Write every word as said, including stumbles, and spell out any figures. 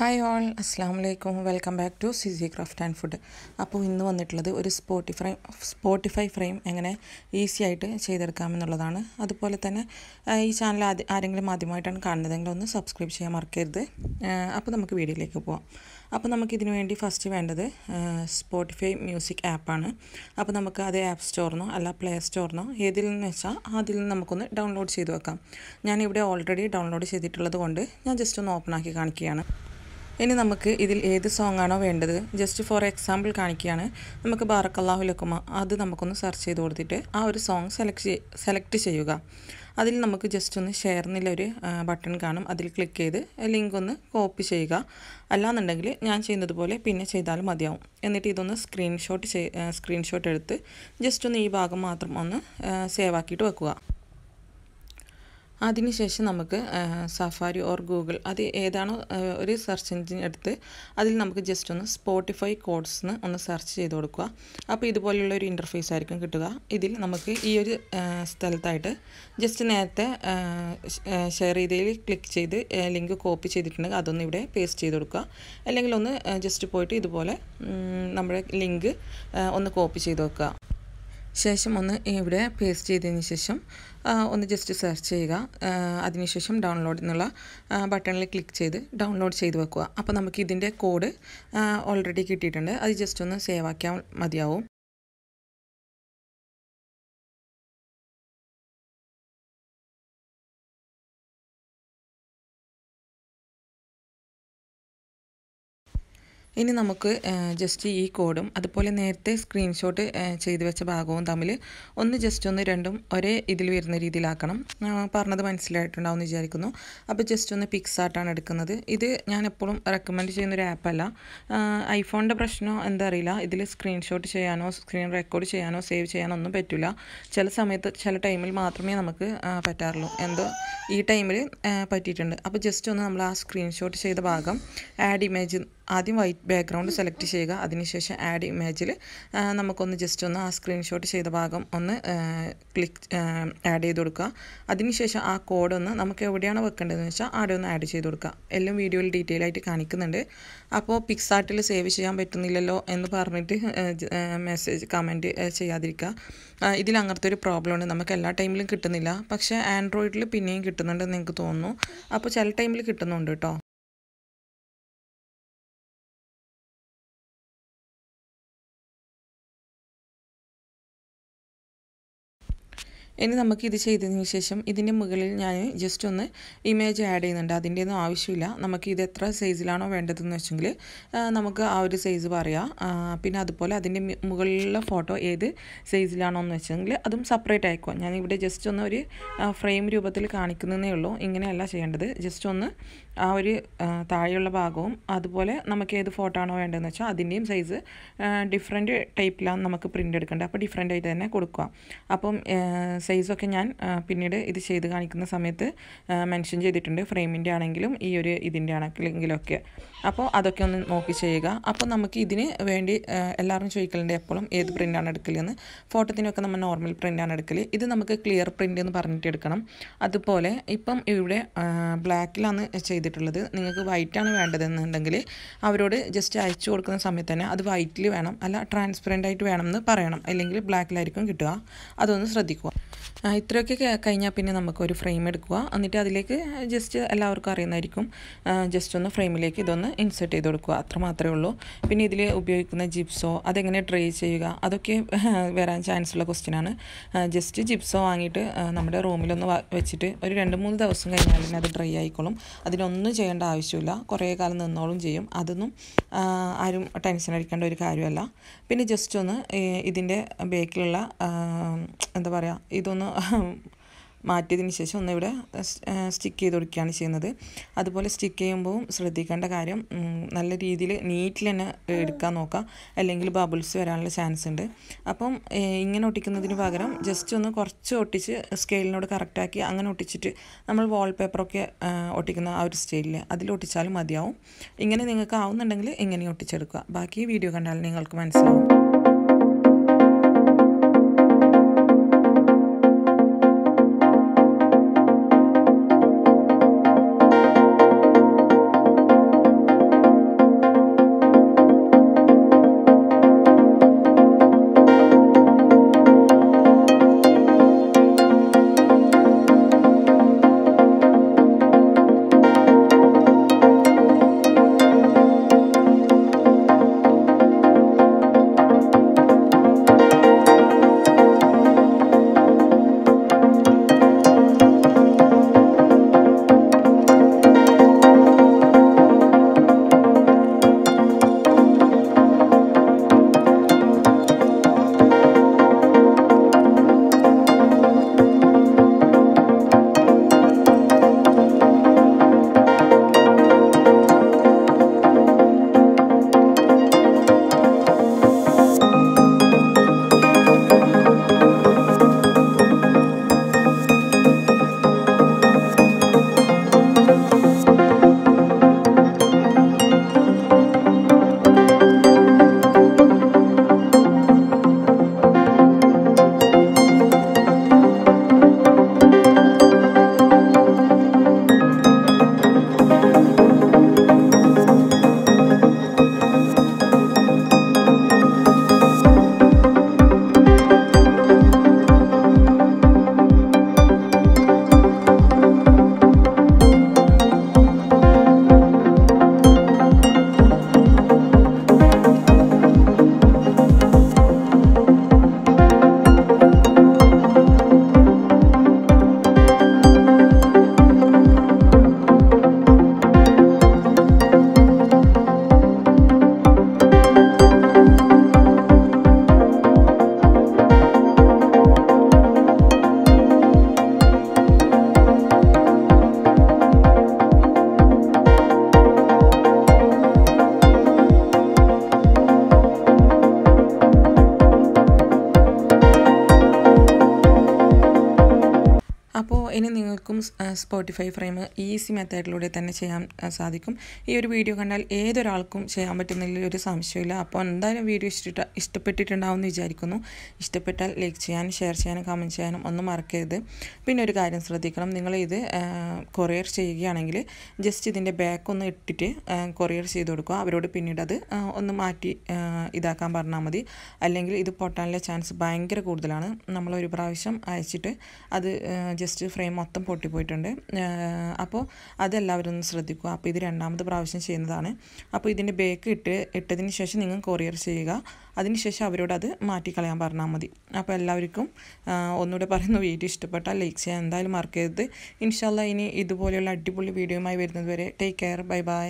Hi all, അസ്സാം വലൈക്കും. Welcome back to C C craft and food. അപ്പോൾ ഇന്ന് വന്നിട്ടുള്ളത് ഒരു സ്പോട്ടിഫൈ സ്പോട്ടിഫൈ ഫ്രെയിം എങ്ങനെ ഈസി ആയിട്ട് ചെയ്തെടുക്കാമെന്നുള്ളതാണ്. അതുപോലെ തന്നെ ഈ ചാനൽ ആദ്യം ആരെങ്കിലും ആദ്യമായിട്ടാണ് കാണുന്നതെങ്കിൽ ഒന്ന് സബ്സ്ക്രൈബ് ചെയ്യാൻ മറക്കരുത്. അപ്പോൾ നമുക്ക് വീഡിയോയിലേക്ക് പോവാം. അപ്പോൾ നമുക്കിതിനു വേണ്ടി ഫസ്റ്റ് വേണ്ടത് സ്പോട്ടിഫൈ മ്യൂസിക് ആപ്പാണ്. അപ്പോൾ നമുക്ക് അത് ആപ്പ് സ്റ്റോറിനോ അല്ല പ്ലേ സ്റ്റോറിനോ ഏതിൽ നിന്ന് വെച്ചാൽ അതിൽ നിന്ന് നമുക്കൊന്ന് ഡൗൺലോഡ് ചെയ്ത് വെക്കാം. ഞാനിവിടെ ഓൾറെഡി ഡൗൺലോഡ് ചെയ്തിട്ടുള്ളത് കൊണ്ട് ഞാൻ ജസ്റ്റ് ഒന്ന് ഓപ്പൺ ആക്കി കാണിക്കുകയാണ്. ഇനി നമുക്ക് ഇതിൽ ഏത് സോങ്ങാണോ വേണ്ടത്, ജസ്റ്റ് ഫോർ എക്സാമ്പിൾ കാണിക്കുകയാണ്, നമുക്ക് ബാറക്കല്ലാഹു ലക്കുമ അത് നമുക്കൊന്ന് സെർച്ച് ചെയ്ത് കൊടുത്തിട്ട് ആ ഒരു സോങ് സെലക്ട് സെലക്ട് ചെയ്യുക. അതിൽ നമുക്ക് ജസ്റ്റ് ഒന്ന് ഷെയർ എന്നുള്ളൊരു ബട്ടൺ കാണും, അതിൽ ക്ലിക്ക് ചെയ്ത് ലിങ്ക് ഒന്ന് കോപ്പി ചെയ്യുക. അല്ലാന്നുണ്ടെങ്കിൽ ഞാൻ ചെയ്യുന്നത് പോലെ പിന്നെ ചെയ്താൽ മതിയാവും. എന്നിട്ട് ഇതൊന്ന് സ്ക്രീൻഷോട്ട് ചെയ് സ്ക്രീൻഷോട്ട് എടുത്ത് ജസ്റ്റ് ഒന്ന് ഈ ഭാഗം മാത്രം ഒന്ന് സേവ് ആക്കിയിട്ട് വെക്കുക. അതിനുശേഷം നമുക്ക് സഫാരി ഓർ ഗൂഗിൾ അത് ഏതാണോ ഒരു സെർച്ച് എഞ്ചിൻ എടുത്ത് അതിൽ നമുക്ക് ജസ്റ്റ് ഒന്ന് സ്പോട്ടിഫൈ കോഡ്സ് ഒന്ന് സെർച്ച് ചെയ്ത് കൊടുക്കുക. അപ്പോൾ ഇതുപോലെയുള്ള ഒരു ഇൻ്റർഫേസ് ആയിരിക്കും കിട്ടുക. ഇതിൽ നമുക്ക് ഈ ഒരു സ്ഥലത്തായിട്ട് ജസ്റ്റ് നേരത്തെ ഷെയർ ചെയ്തതിൽ ക്ലിക്ക് ചെയ്ത് ലിങ്ക് കോപ്പി ചെയ്തിട്ടുണ്ടെങ്കിൽ അതൊന്ന് ഇവിടെ പേസ്റ്റ് ചെയ്ത് കൊടുക്കുക. അല്ലെങ്കിൽ ഒന്ന് ജസ്റ്റ് പോയിട്ട് ഇതുപോലെ നമ്മുടെ ലിങ്ക് ഒന്ന് കോപ്പി ചെയ്ത് വെക്കുക. ശേഷം ഒന്ന് ഇവിടെ പേസ്റ്റ് ചെയ്തതിന് ശേഷം ഒന്ന് ജസ്റ്റ് സെർച്ച് ചെയ്യുക. അതിനുശേഷം ഡൗൺലോഡ് എന്നുള്ള ബട്ടണിൽ ക്ലിക്ക് ചെയ്ത് ഡൗൺലോഡ് ചെയ്ത് വെക്കുക. അപ്പോൾ നമുക്ക് ഇതിൻ്റെ കോഡ് ഓൾറെഡി കിട്ടിയിട്ടുണ്ട്, അത് ജസ്റ്റ് ഒന്ന് സേവ് ആക്കിയാൽ മതിയാവും. ഇനി നമുക്ക് ജസ്റ്റ് ഈ കോഡും അതുപോലെ നേരത്തെ സ്ക്രീൻഷോട്ട് ചെയ്തു വെച്ച ഭാഗവും തമ്മിൽ ഒന്ന് ജസ്റ്റ് ഒന്ന് രണ്ടും ഒരേ ഇതിൽ വരുന്ന രീതിയിലാക്കണം. പറഞ്ഞത് മനസ്സിലായിട്ടുണ്ടാവും എന്ന് വിചാരിക്കുന്നു. അപ്പോൾ ജസ്റ്റ് ഒന്ന് പിക്സ് ആർട്ടാണ് എടുക്കുന്നത്. ഇത് ഞാൻ എപ്പോഴും റെക്കമെൻഡ് ചെയ്യുന്നൊരു ആപ്പല്ല. ഐഫോണിൻ്റെ പ്രശ്നമോ എന്താ അറിയില്ല, ഇതിൽ സ്ക്രീൻഷോട്ട് ചെയ്യാനോ സ്ക്രീൻ റെക്കോർഡ് ചെയ്യാനോ സേവ് ചെയ്യാനോ ഒന്നും പറ്റില്ല. ചില സമയത്ത് ചില ടൈമിൽ മാത്രമേ നമുക്ക് പറ്റാറുള്ളൂ. എന്തോ ഈ ടൈമിൽ പറ്റിയിട്ടുണ്ട്. അപ്പോൾ ജസ്റ്റ് ഒന്ന് നമ്മൾ ആ സ്ക്രീൻഷോട്ട് ചെയ്ത ഭാഗം ആഡ് ഇമേജ്, ആദ്യം വൈറ്റ് ബാക്ക്ഗ്രൗണ്ട് സെലക്ട് ചെയ്യുക. അതിനുശേഷം ആഡ് ഇമേജിൽ നമുക്കൊന്ന് ജസ്റ്റ് ഒന്ന് ആ സ്ക്രീൻഷോട്ട് ചെയ്ത ഭാഗം ഒന്ന് ക്ലിക്ക് ആഡ് ചെയ്ത് കൊടുക്കുക. അതിനുശേഷം ആ കോഡൊന്ന് നമുക്ക് എവിടെയാണ് വെക്കേണ്ടതെന്ന് വെച്ചാൽ അവിടെ ഒന്ന് ആഡ് ചെയ്ത് കൊടുക്കുക. എല്ലാം വീഡിയോയിൽ ഡീറ്റെയിൽ ആയിട്ട് കാണിക്കുന്നുണ്ട്. അപ്പോൾ പിക്സാർട്ടിൽ സേവ് ചെയ്യാൻ പറ്റുന്നില്ലല്ലോ എന്ന് പറഞ്ഞിട്ട് മെസ്സേജ് കമൻറ്റ് ചെയ്യാതിരിക്കുക. ഇതിൽ അങ്ങനത്തെ ഒരു പ്രോബ്ലം ഉണ്ട്, നമുക്ക് എല്ലാ ടൈമിലും കിട്ടുന്നില്ല. പക്ഷേ ആൻഡ്രോയിഡിൽ പിന്നെയും കിട്ടുന്നുണ്ടെന്ന് എനിക്ക് തോന്നുന്നു. അപ്പോൾ ചില ടൈമിൽ കിട്ടുന്നുണ്ട് കേട്ടോ. ഇനി നമുക്ക് ഇത് ചെയ്തതിന് ശേഷം ഇതിൻ്റെ മുകളിൽ ഞാൻ ജസ്റ്റ് ഒന്ന് ഇമേജ് ആഡ് ചെയ്യുന്നുണ്ട്. അതിൻ്റെ ഒന്നും ആവശ്യമില്ല. നമുക്ക് ഇത് എത്ര സൈസിലാണോ വേണ്ടതെന്ന് വെച്ചെങ്കിൽ നമുക്ക് ആ ഒരു സൈസ് പറയാം. പിന്നെ അതുപോലെ അതിൻ്റെ മുകളിലുള്ള ഫോട്ടോ ഏത് സൈസിലാണോ എന്ന് വെച്ചെങ്കിൽ അതും സെപ്പറേറ്റ് ആയിക്കോ. ഞാൻ ഇവിടെ ജസ്റ്റ് ഒന്ന് ഒരു ഫ്രെയിം രൂപത്തിൽ കാണിക്കുന്നതേ ഉള്ളൂ. ഇങ്ങനെയല്ല ചെയ്യേണ്ടത്. ജസ്റ്റ് ഒന്ന് ആ ഒരു താഴെയുള്ള ഭാഗവും അതുപോലെ നമുക്ക് ഏത് ഫോട്ടോ ആണോ വേണ്ടതെന്ന് വെച്ചാൽ അതിൻ്റെയും സൈസ് ഡിഫറെൻറ്റ് ടൈപ്പിലാണ് നമുക്ക് പ്രിൻ്റ് എടുക്കേണ്ടത്. അപ്പോൾ ഡിഫറെൻ്റ് ആയിട്ട് തന്നെ കൊടുക്കുക. അപ്പം സൈസൊക്കെ ഞാൻ പിന്നീട് ഇത് ചെയ്ത് കാണിക്കുന്ന സമയത്ത് മെൻഷൻ ചെയ്തിട്ടുണ്ട്, ഫ്രെയിമിൻ്റെ ആണെങ്കിലും ഈ ഒരു ഇതിൻ്റെ ആണെങ്കിലൊക്കെ. അപ്പോൾ അതൊക്കെ ഒന്ന് നോക്കി ചെയ്യുക. അപ്പോൾ നമുക്ക് ഇതിന് വേണ്ടി എല്ലാവരും ചോദിക്കലുണ്ട് എപ്പോഴും ഏത് പ്രിൻ്റാണ് എടുക്കലെന്ന്. ഫോട്ടോത്തിനൊക്കെ നമ്മൾ നോർമൽ പ്രിൻ്റാണ് എടുക്കൽ. ഇത് നമുക്ക് ക്ലിയർ പ്രിൻ്റ് എന്ന് പറഞ്ഞിട്ട് എടുക്കണം. അതുപോലെ ഇപ്പം ഇവിടെ ബ്ലാക്കിലാണ് ചെയ്തിട്ടുള്ളത്. നിങ്ങൾക്ക് വൈറ്റാണ് വേണ്ടതെന്നുണ്ടെങ്കിൽ അവരോട് ജസ്റ്റ് അയച്ചു കൊടുക്കുന്ന സമയത്ത് തന്നെ അത് വൈറ്റിൽ വേണം, അല്ല ട്രാൻസ്പെറൻ്റ് ആയിട്ട് വേണം എന്ന് പറയണം. അല്ലെങ്കിൽ ബ്ലാക്കിലായിരിക്കും കിട്ടുക. അതൊന്ന് ശ്രദ്ധിക്കുക. ഇത്രയൊക്കെ കഴിഞ്ഞാൽ പിന്നെ നമുക്കൊരു ഫ്രെയിം എടുക്കുക. എന്നിട്ട് അതിലേക്ക് ജസ്റ്റ് എല്ലാവർക്കും അറിയുന്നതായിരിക്കും, ജസ്റ്റ് ഒന്ന് ഫ്രെയിമിലേക്ക് ഇതൊന്ന് ഇൻസേർട്ട് ചെയ്ത് കൊടുക്കുക. അത്ര മാത്രമേ ഉള്ളൂ. പിന്നെ ഇതിൽ ഉപയോഗിക്കുന്ന ജിപ്സോ അതെങ്ങനെ ട്രൈ ചെയ്യുക, അതൊക്കെ വരാൻ ചാൻസ് ഉള്ള ക്വസ്റ്റ്യനാണ്. ജസ്റ്റ് ജിപ്സോ വാങ്ങിയിട്ട് നമ്മുടെ റൂമിലൊന്ന് വെച്ചിട്ട് ഒരു രണ്ട് മൂന്ന് ദിവസം കഴിഞ്ഞാൽ തന്നെ അത് ഡ്രൈ ആയിക്കോളും. അതിലൊന്നും ചെയ്യേണ്ട ആവശ്യമില്ല. കുറേ കാലം നിന്നോളും ചെയ്യും. അതൊന്നും ആരും ടെൻഷൻ അടിക്കേണ്ട ഒരു കാര്യമല്ല. പിന്നെ ജസ്റ്റ് ഒന്ന് ഇതിൻ്റെ ബേക്കിലുള്ള എന്താ പറയുക, ഇതൊന്ന് മാറ്റിയതിന് ശേഷം ഒന്ന് ഇവിടെ സ്റ്റിക്ക് ചെയ്ത് കൊടുക്കുകയാണ് ചെയ്യുന്നത്. അതുപോലെ സ്റ്റിക്ക് ചെയ്യുമ്പോൾ ശ്രദ്ധിക്കേണ്ട കാര്യം, നല്ല രീതിയിൽ നീറ്റിൽ തന്നെ എടുക്കാൻ നോക്കുക, അല്ലെങ്കിൽ ബബിൾസ് വരാനുള്ള ചാൻസ് ഉണ്ട്. അപ്പം ഇങ്ങനെ ഒട്ടിക്കുന്നതിന് പകരം ജസ്റ്റ് ഒന്ന് കുറച്ച് ഒട്ടിച്ച് സ്കെയിലിനോട് കറക്റ്റാക്കി അങ്ങനെ ഒട്ടിച്ചിട്ട് നമ്മൾ വാൾപേപ്പറൊക്കെ ഒട്ടിക്കുന്ന ആ ഒരു സ്റ്റൈലിൽ അതിലൊട്ടിച്ചാലും മതിയാവും. ഇങ്ങനെ നിങ്ങൾക്ക് ആവുന്നുണ്ടെങ്കിൽ ഇങ്ങനെ ഒട്ടിച്ചെടുക്കുക. ബാക്കി വീഡിയോ കണ്ടാൽ നിങ്ങൾക്ക് മനസ്സിലാവും. ഇനി നിങ്ങൾക്കും സ്പോട്ടിഫൈ ഫ്രെയിം ഈസി മെത്തേഡിലൂടെ തന്നെ ചെയ്യാൻ സാധിക്കും. ഈ ഒരു വീഡിയോ കണ്ടാൽ ഏതൊരാൾക്കും ചെയ്യാൻ പറ്റുന്നില്ല ഒരു സംശയമില്ല. അപ്പോൾ എന്തായാലും വീഡിയോ ഇഷ്ട ഇഷ്ടപ്പെട്ടിട്ടുണ്ടാവും എന്ന് വിചാരിക്കുന്നു. ഇഷ്ടപ്പെട്ടാൽ ലൈക്ക് ചെയ്യാനും ഷെയർ ചെയ്യാനും കമൻറ്റ് ചെയ്യാനും ഒന്നും മറക്കരുത്. പിന്നെ ഒരു കാര്യം ശ്രദ്ധിക്കണം, നിങ്ങളിത് കൊറിയർ ചെയ്യുകയാണെങ്കിൽ ജസ്റ്റ് ഇതിൻ്റെ ബാക്ക് ഒന്ന് ഇട്ടിട്ട് കൊറിയർ ചെയ്ത് കൊടുക്കുക. അവരോട് പിന്നീട് അത് ഒന്ന് മാറ്റി ഇതാക്കാൻ പറഞ്ഞാൽ മതി. അല്ലെങ്കിൽ ഇത് പൊട്ടാനുള്ള ചാൻസ് ഭയങ്കര കൂടുതലാണ്. നമ്മളൊരു പ്രാവശ്യം അയച്ചിട്ട് അത് ജസ്റ്റ് ഫ്രെയിം മൊത്തം പൊട്ടിപ്പോയിട്ടുണ്ട്. അപ്പോൾ അതെല്ലാവരും ഒന്ന് ശ്രദ്ധിക്കുക. അപ്പോൾ ഇത് രണ്ടാമത്തെ പ്രാവശ്യം ചെയ്യുന്നതാണ്. അപ്പോൾ ഇതിൻ്റെ ബേക്ക് ഇട്ട് ഇട്ടതിന് ശേഷം നിങ്ങൾ കൊറിയർ ചെയ്യുക. അതിനുശേഷം അവരോട് അത് മാറ്റിക്കളയാൻ പറഞ്ഞാൽ മതി. അപ്പോൾ എല്ലാവർക്കും ഒന്നുകൂടെ പറയുന്ന വീഡിയോ ഇഷ്ടപ്പെട്ടാൽ ലൈക്ക് ചെയ്യാൻ എന്തായാലും മറക്കരുത്. ഇൻഷാല്ലാ ഇനി ഇതുപോലെയുള്ള അടിപൊളി വീഡിയോയുമായി വരുന്നത് വരെ ടേക്ക് കെയർ, ബൈ ബൈ.